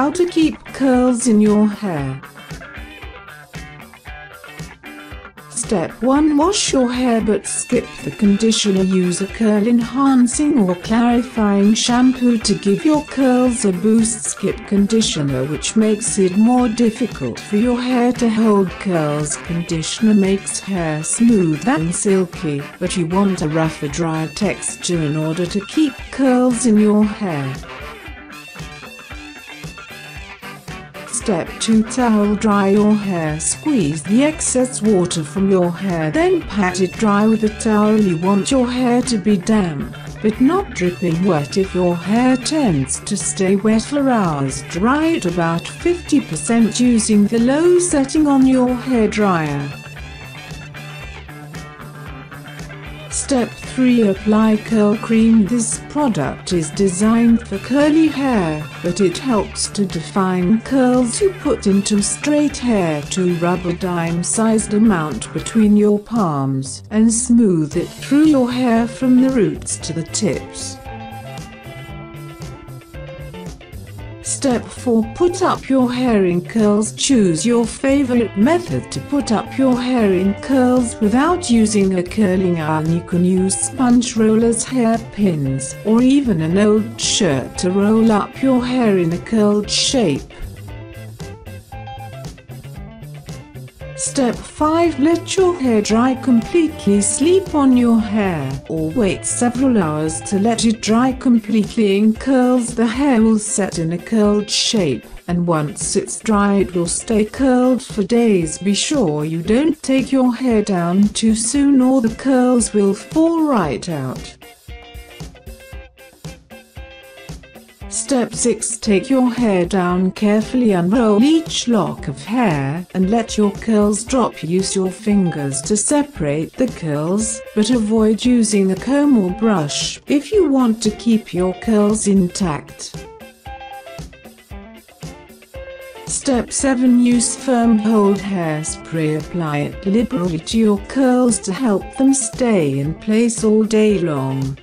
How to keep curls in your hair. Step 1. Wash your hair but skip the conditioner. Use a curl enhancing or clarifying shampoo to give your curls a boost. Skip conditioner, which makes it more difficult for your hair to hold curls. Conditioner makes hair smooth and silky, but you want a rougher, drier texture in order to keep curls in your hair. Step 2. Towel dry your hair. Squeeze the excess water from your hair, then pat it dry with a towel. You want your hair to be damp, but not dripping wet. If your hair tends to stay wet for hours, dry it about 50% using the low setting on your hairdryer. Step 3. Apply curl cream. This product is designed for curly hair, but it helps to define curls you put into straight hair. 2 rubber dime-sized amount between your palms and smooth it through your hair from the roots to the tips. Step 4. Put up your hair in curls. Choose your favorite method to put up your hair in curls without using a curling iron. You can use sponge rollers, hairpins, or even an old shirt to roll up your hair in a curled shape. Step 5. Let your hair dry completely. Sleep on your hair, or wait several hours to let it dry completely in curls. The hair will set in a curled shape, and once it's dry it will stay curled for days. Be sure you don't take your hair down too soon or the curls will fall right out. Step 6. Take your hair down carefully, unroll each lock of hair, and let your curls drop. Use your fingers to separate the curls, but avoid using a comb or brush if you want to keep your curls intact. Step 7. Use firm hold hairspray. Apply it liberally to your curls to help them stay in place all day long.